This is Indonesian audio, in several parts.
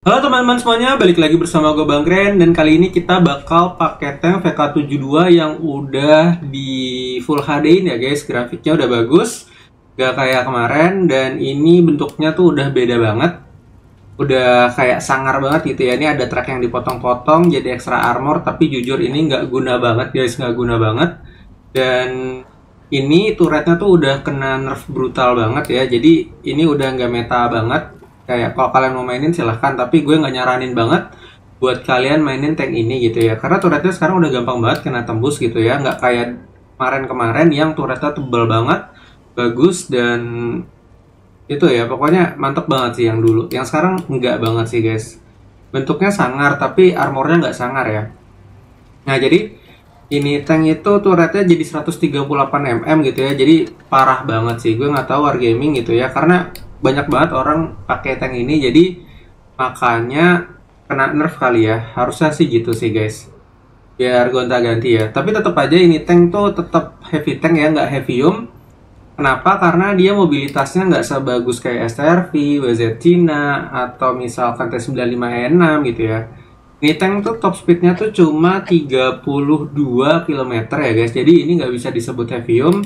Halo teman-teman semuanya, balik lagi bersama gue Bang Kren. Dan kali ini kita bakal pakai tank VK72 yang udah di full HD-in ya guys. Grafiknya udah bagus, gak kayak kemarin. Dan ini bentuknya tuh udah beda banget, udah kayak sangar banget gitu ya. Ini ada track yang dipotong-potong jadi extra armor, tapi jujur ini gak guna banget guys, gak guna banget. Dan ini turretnya tuh udah kena nerf brutal banget ya, jadi ini udah gak meta banget. Kayak kalau kalian mau mainin silahkan, tapi gue nggak nyaranin banget buat kalian mainin tank ini gitu ya, karena turretnya sekarang udah gampang banget kena tembus gitu ya, nggak kayak kemarin-kemarin yang turretnya tebal banget, bagus dan itu ya, pokoknya mantep banget sih yang dulu. Yang sekarang nggak banget sih guys, bentuknya sangar tapi armornya nggak sangar ya. Nah jadi ini tank itu turretnya jadi 138mm gitu ya, jadi parah banget sih. Gue nggak tahu Wargaming gitu ya, karena banyak banget orang pakai tank ini, jadi makanya kena nerf kali ya, harusnya sih gitu sih guys, biar gonta-ganti ya. Tapi tetap aja ini tank tuh tetap heavy tank ya, nggak heavyum. Kenapa? Karena dia mobilitasnya nggak sebagus kayak Strv, WZ Cina, atau misalkan T95E6 gitu ya. Ini tank tuh top speednya tuh cuma 32 km ya guys, jadi ini nggak bisa disebut heavyum,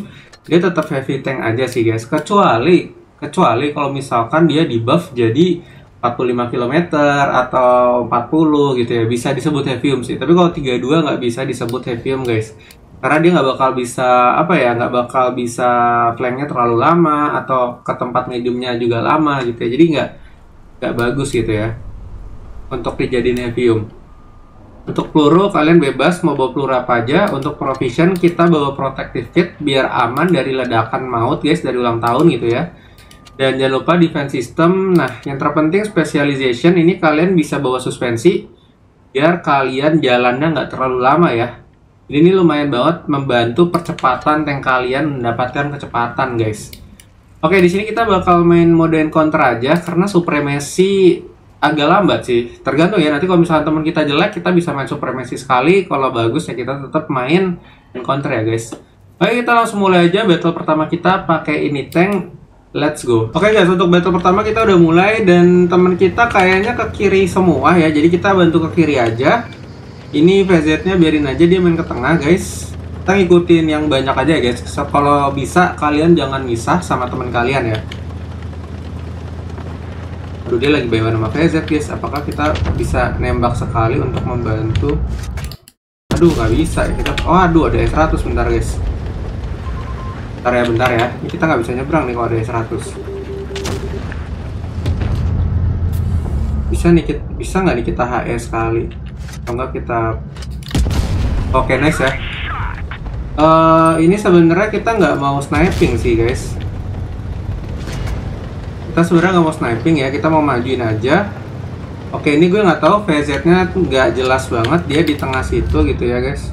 dia tetap heavy tank aja sih guys, kecuali kalau misalkan dia di buff jadi 45 km atau 40 gitu ya, bisa disebut heavyum sih. Tapi kalau 32 nggak bisa disebut heavyum guys, karena dia nggak bakal bisa apa ya, nggak bakal bisa flanknya terlalu lama atau ke tempat mediumnya juga lama gitu ya, jadi nggak bagus gitu ya untuk dijadiin heavyum. Untuk peluru kalian bebas mau bawa peluru apa aja. Untuk provision kita bawa protective kit biar aman dari ledakan maut guys, dari ulang tahun gitu ya. Dan jangan lupa defense system. Nah yang terpenting specialization, ini kalian bisa bawa suspensi biar kalian jalannya nggak terlalu lama ya. Ini lumayan banget membantu percepatan tank kalian mendapatkan kecepatan guys. Oke, di sini kita bakal main mode encounter aja karena supremasi agak lambat sih. Tergantung ya, nanti kalau misalnya teman kita jelek kita bisa main supremasi sekali, kalau bagus ya kita tetap main encounter ya guys. Oke, kita langsung mulai aja battle pertama kita pakai ini tank. Let's go. Oke guys, untuk battle pertama kita udah mulai dan teman kita kayaknya ke kiri semua ya. Jadi kita bantu ke kiri aja. Ini VZ-nya biarin aja dia main ke tengah guys. Kita ngikutin yang banyak aja ya guys. So, kalau bisa kalian jangan misah sama teman kalian ya. Aduh, dia lagi bayar sama VZ guys. Apakah kita bisa nembak sekali untuk membantu? Aduh, nggak bisa. Kita... Oh aduh, ada S100 bentar guys. Bentar ya, ini kita nggak bisa nyebrang nih kalau ada 100. Bisa nggak nih kita HS kali? Kalau nggak kita, oke next ya. Ini sebenarnya kita nggak mau sniping sih guys. Kita sebenarnya nggak mau sniping ya, kita mau majuin aja. Oke, ini gue nggak tahu VZ-nya nggak jelas banget, dia di tengah situ gitu ya guys.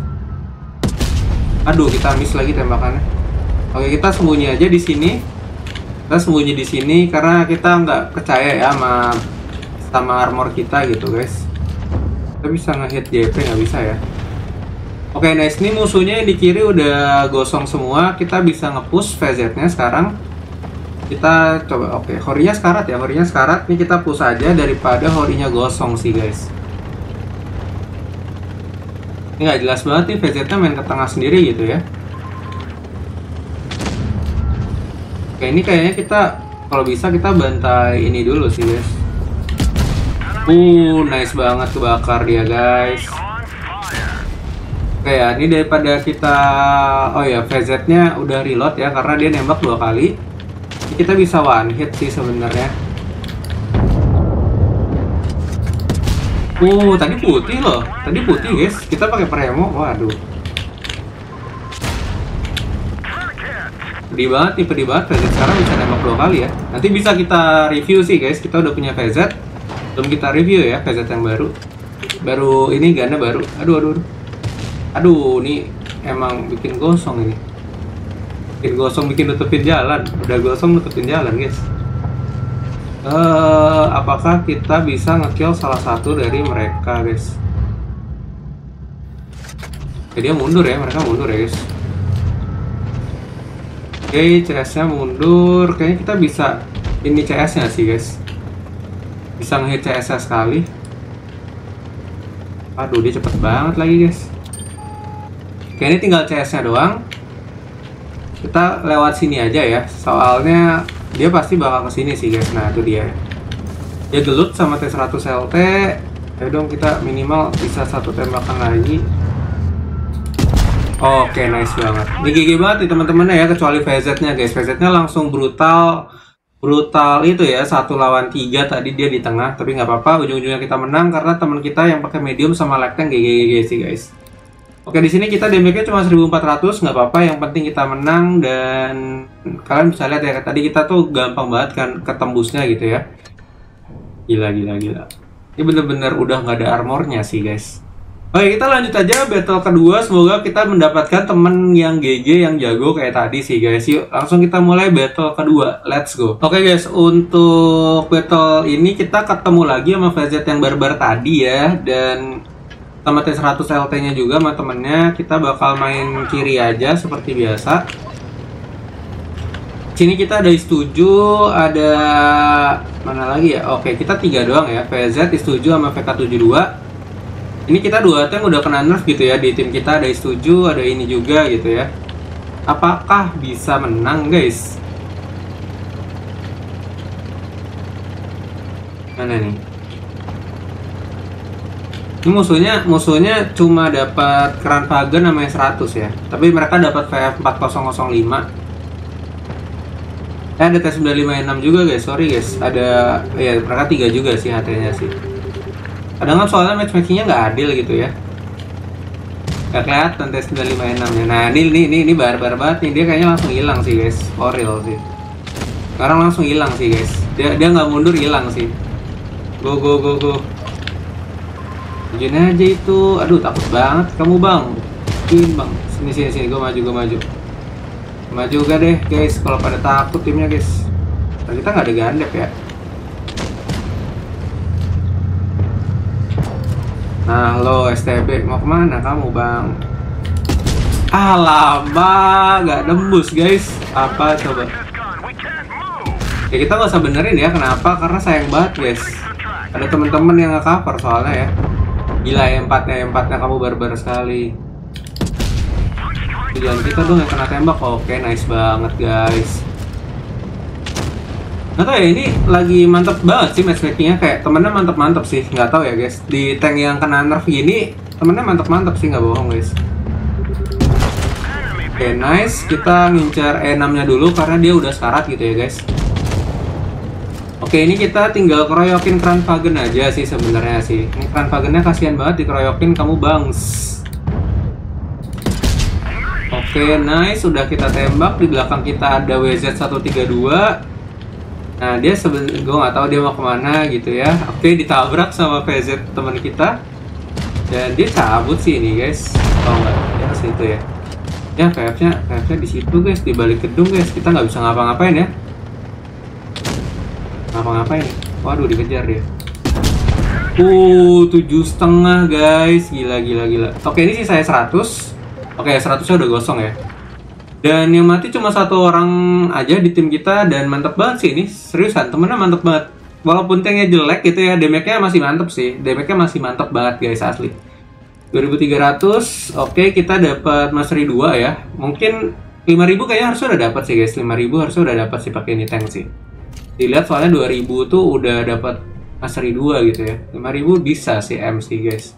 Aduh, kita miss lagi tembakannya. Oke, kita sembunyi aja di sini. Kita sembunyi di sini karena kita nggak percaya ya sama armor kita gitu guys. Kita bisa ngehit JP nggak bisa ya. Oke, nice. Ini musuhnya di kiri udah gosong semua. Kita bisa nge-push VZ-nya sekarang. Kita coba, oke. Horinya sekarat ya, horinya sekarat. Ini kita push aja daripada horinya gosong sih guys. Ini nggak jelas banget nih VZ-nya main ke tengah sendiri gitu ya. Oke, ini kayaknya kita kalau bisa kita bantai ini dulu sih guys. Nice banget, kebakar dia guys. Oke ya, ini daripada kita, oh ya VZ-nya udah reload ya karena dia nembak 2 kali. Ini kita bisa one hit sih sebenarnya. Tadi putih loh, tadi putih guys. Kita pakai premo, waduh. Pedih banget VZ sekarang bisa nembak 2 kali ya. Nanti bisa kita review sih guys, kita udah punya VZ, belum kita review ya. VZ yang baru ini ganda baru. Aduh, ini emang bikin gosong, ini bikin gosong, bikin nutupin jalan, udah gosong nutupin jalan guys. Apakah kita bisa nge-kill salah satu dari mereka guys? Jadi dia mundur ya, mereka mundur ya guys. Oke, CS-nya mundur. Kayaknya kita bisa ini CS-nya sih guys. bisa nge-hit CSS sekali. Aduh, dia cepet banget lagi guys. Oke, ini tinggal CS-nya doang. Kita lewat sini aja ya, soalnya dia pasti bakal kesini sih guys. Nah itu dia, dia gelut sama T100 LT. Ya dong, kita minimal bisa satu tembakan lagi. Oke, nice banget. Ini gigi banget nih teman-temannya ya, kecuali VZ-nya guys. VZ-nya langsung brutal itu ya, 1 lawan 3 tadi dia di tengah, tapi nggak apa-apa, ujung-ujungnya kita menang karena teman kita yang pakai medium sama lagtank GGG sih guys. Oke, di sini kita damage-nya cuma 1400, nggak apa-apa, yang penting kita menang. Dan kalian bisa lihat ya, tadi kita tuh gampang banget kan ketembusnya gitu ya. Gila. Ini bener-bener udah nggak ada armornya sih guys. Oke, kita lanjut aja battle kedua. Semoga kita mendapatkan temen yang GG, yang jago kayak tadi sih guys. Yuk, langsung kita mulai battle kedua. Let's go. Oke guys, untuk battle ini kita ketemu lagi sama VZ yang barbar tadi ya. Dan sama T100 LT-nya juga sama temennya. Kita bakal main kiri aja seperti biasa. Sini kita ada I7, ada mana lagi ya? Oke, kita 3 doang ya. VZ, I7 sama VK72. Ini kita 2 tank udah kena nerf gitu ya di tim kita, ada I7, ada ini juga gitu ya. Apakah bisa menang guys? Mana nih? Ini musuhnya cuma dapat Kranvagen sama S100 ya. Tapi mereka dapat VF 4005. Ada T95E6 juga guys, sorry guys. Ada ya mereka 3 juga sih HT-nya sih. Kadang-kadang soalnya matchmakingnya nggak adil gitu ya, nggak kelihatan T95E6-nya. Nah ini barbar banget nih, dia kayaknya langsung hilang sih guys, for real sih. Sekarang langsung hilang sih guys, dia nggak mundur, hilang sih. Go. Tujuin aja itu, aduh takut banget kamu bang. Sini gue maju gak deh guys, kalau pada takut timnya guys. Nah, kita nggak ada gandep ya. Nah, lo STB mau kemana kamu bang? Alamak, gak nembus guys. Apa coba? Ya kita nggak usah benerin ya, kenapa? Karena sayang banget guys. Ada temen-temen yang nge-cover soalnya ya. Gila ya, empatnya kamu barbar sekali. Tujuan kita dong yang kena tembak. Oke, nice banget guys. Nggak tau ya, ini lagi mantep banget sih matchmakingnya, kayak temennya mantep sih. Nggak tau ya guys, di tank yang kena nerf gini temennya mantep sih, nggak bohong guys. Oke, nice, kita ngincar E6 nya dulu karena dia udah sekarat gitu ya guys. Oke, ini kita tinggal keroyokin Kranvagen aja sih sebenarnya sih. Ini Kranvagennya kasihan banget dikeroyokin kamu bangs. Oke, nice, sudah kita tembak. Di belakang kita ada WZ-132. Nah dia sebenarnya gue nggak tahu dia mau kemana gitu ya. Oke, ditabrak sama VZ teman kita dan dia cabut sih ini guys. Oh nggak, dia ke situ ya. Ya VF-nya di situ guys, di balik gedung guys. Kita nggak bisa ngapa-ngapain ya. Ngapa-ngapain? Waduh, dikejar dia. 7,5 guys, gila. Oke, ini sih saya 100. Oke, 100-nya udah gosong ya. Dan yang mati cuma 1 orang aja di tim kita, dan mantep banget sih ini. Seriusan, temennya mantep banget. Walaupun tanknya jelek gitu ya, damage-nya masih mantep sih. Damage-nya masih mantep banget guys, asli. 2300, oke, kita dapat mastery 2 ya. Mungkin 5000 kayaknya harusnya udah dapat sih guys. 5000 harusnya udah dapat sih pakai ini tank sih. Dilihat soalnya 2000 tuh udah dapat mastery 2 gitu ya. 5000 bisa sih MC guys.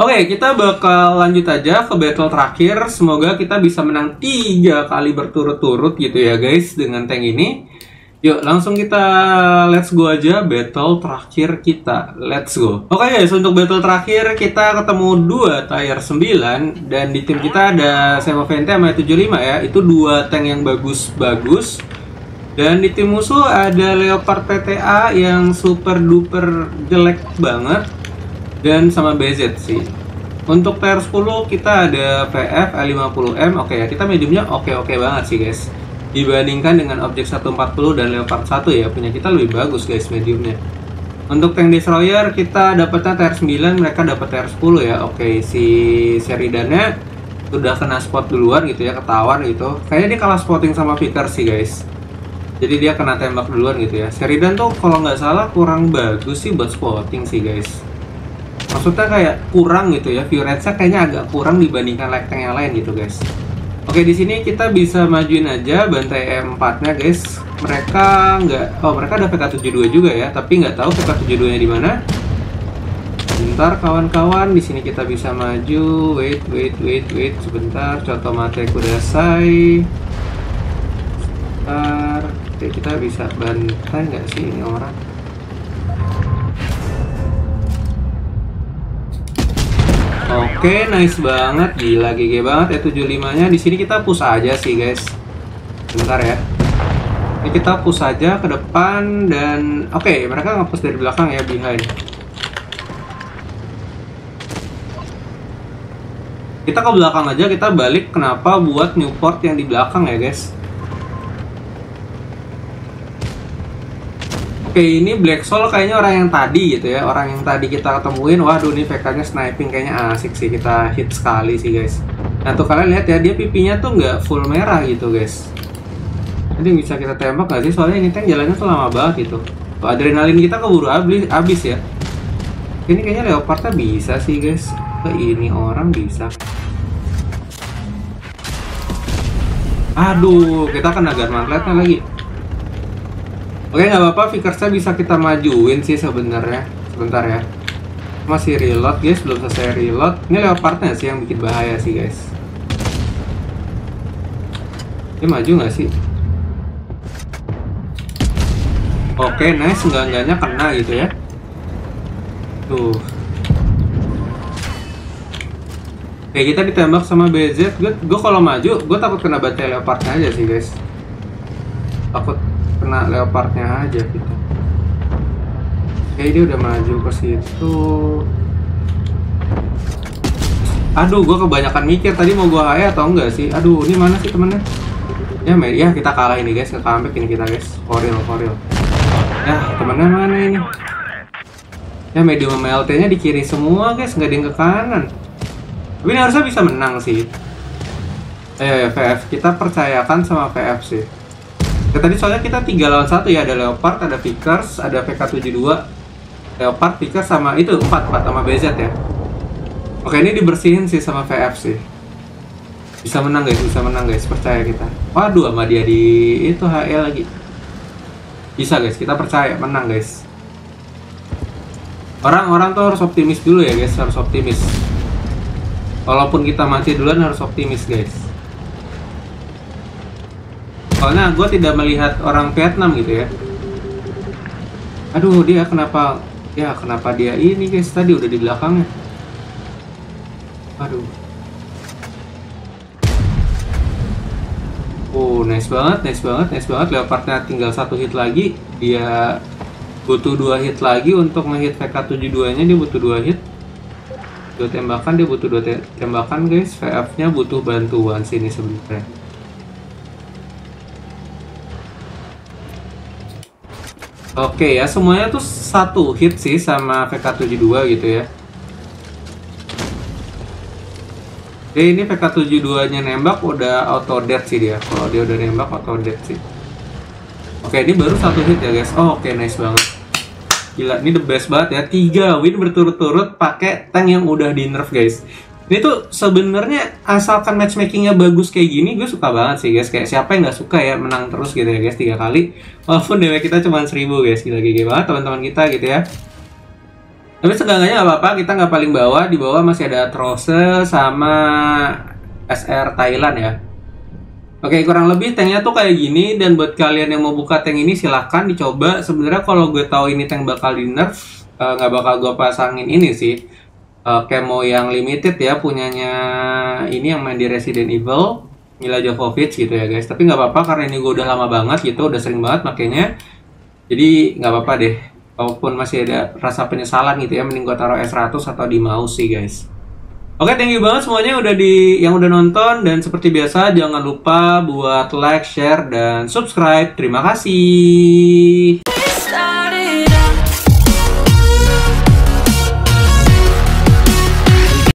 Oke, kita bakal lanjut aja ke battle terakhir. Semoga kita bisa menang 3 kali berturut-turut gitu ya guys dengan tank ini. Yuk, langsung kita let's go aja battle terakhir kita. Let's go. Oke guys, untuk battle terakhir kita ketemu 2 TR-9. Dan di tim kita ada Semovente sama 75 ya. Itu 2 tank yang bagus-bagus. Dan di tim musuh ada Leopard TTA yang super duper jelek banget. Dan sama BZ sih. Untuk TR-10 kita ada VF L50M. Oke ya, kita mediumnya oke banget sih guys. Dibandingkan dengan objek 140 dan Leopard 1 ya, punya kita lebih bagus guys mediumnya. Untuk tank destroyer kita dapatnya TR-9, mereka dapat TR-10 ya. Oke, si Sheridannya udah kena spot duluan gitu ya, ketahuan gitu. Kayaknya dia kalah spotting sama Vickers sih guys. Jadi dia kena tembak duluan gitu ya. Sheridan tuh kalau nggak salah kurang bagus sih buat spotting sih guys. Maksudnya kayak kurang gitu ya, view rate-nya kayaknya agak kurang dibandingkan Lightning yang lain gitu guys. Oke, di sini kita bisa majuin aja bantai M4-nya guys. Mereka ada VK72 juga ya, tapi nggak tahu VK72-nya di mana. Bentar kawan-kawan, di sini kita bisa maju. Wait sebentar. Contoh mate kudasai. Bentar. Oke, kita bisa bantai nggak sih ini orang? Oke, nice banget, gila GG banget E75-nya. Di sini kita push aja sih guys. Bentar ya. Ini kita push aja ke depan dan oke, mereka nge-push dari belakang ya, behind. Kita ke belakang aja, kita balik. Kenapa buat Newport yang di belakang ya guys? Oke, ini Black Soul kayaknya orang yang tadi gitu ya. Orang yang tadi kita ketemuin. Waduh, ini VK-nya sniping kayaknya asik sih. Kita hit sekali sih guys. Nah tuh kalian lihat ya, dia pipinya tuh nggak full merah gitu guys. Jadi bisa kita tembak nggak sih? Soalnya ini tank jalannya tuh lama banget gitu. Tuh, adrenalin kita keburu habis ya. Ini kayaknya Leopard-nya bisa sih guys. Ke ini orang bisa. Aduh, kita kena gunmantletnya lagi. Oke, nggak apa-apa, Vickersnya bisa kita majuin sih sebenarnya. Sebentar ya. Masih reload guys, belum selesai reload. Ini Leopardnya sih yang bikin bahaya sih guys. Dia maju nggak sih? Oke, nice, enggak-enggaknya kena gitu ya. Tuh. Oke, kita ditembak sama BZ. Gue kalau maju, gue takut kena bantai Leopardnya aja sih guys. Takut kena Leopardnya aja gitu. Oke, dia udah maju ke situ. Aduh, gue kebanyakan mikir tadi mau gue HE atau enggak sih. Aduh, ini mana sih temennya? Ya kita kalah ini guys, nge-comeback ini kita guys. For real. Nah, temennya mana ini? Ya, medium MLT-nya di kiri semua guys, nggak ada yang ke kanan. Tapi ini harusnya bisa menang sih. Ayo ya VF, kita percayakan sama VF sih. Ya, tadi soalnya kita 3 lawan 1 ya. Ada Leopard, ada Vickers, ada VK72. Leopard, Vickers sama itu 4 sama BZ ya. Oke, ini dibersihin sih sama VF sih. Bisa menang guys, percaya kita. Waduh, sama dia di itu HL lagi. Bisa guys, kita percaya menang guys. Orang-orang tuh harus optimis dulu ya guys, harus optimis. Walaupun kita mati duluan harus optimis guys. Soalnya gue tidak melihat orang Vietnam gitu ya. Aduh, dia kenapa? Ya kenapa dia ini guys, tadi udah di belakangnya. Aduh. Oh, nice banget. Leopardnya tinggal 1 hit lagi. Dia butuh 2 hit lagi untuk ngehit VK72 nya. Dia butuh 2 hit. 2 tembakan, dia butuh 2 tembakan guys. VF nya butuh bantuan sini sebenarnya. Oke ya, semuanya tuh 1 hit sih sama VK72 gitu ya. Jadi ini VK72 nya nembak udah auto dead sih dia. Kalau dia udah nembak auto dead sih. Oke, ini baru 1 hit ya guys. Oh, oke, nice banget. Gila, ini the best banget ya. 3 win berturut-turut pakai tank yang udah di nerf guys. Ini tuh sebenarnya asalkan matchmakingnya bagus kayak gini, gue suka banget sih guys. Kayak siapa yang nggak suka ya menang terus gitu ya guys, 3 kali. Walaupun DW kita cuma 1000 guys, gila GG banget teman-teman kita gitu ya. Tapi seenggaknya nggak apa-apa, kita nggak paling bawah. Di bawah masih ada Atrosa sama SR Thailand ya. Oke, kurang lebih tanknya tuh kayak gini, dan buat kalian yang mau buka tank ini silahkan dicoba. Sebenarnya kalau gue tahu ini tank bakal di nerf, nggak bakal gue pasangin ini sih. Camo yang limited ya, punyanya ini yang main di Resident Evil, Mila Jovovich gitu ya guys. Tapi nggak apa-apa karena ini gue udah lama banget gitu, udah sering banget makanya. Jadi nggak apa-apa deh, walaupun masih ada rasa penyesalan gitu ya, mending gue taruh S100 atau di mouse sih guys. Oke, thank you banget semuanya yang udah nonton, dan seperti biasa jangan lupa buat like, share, dan subscribe. Terima kasih.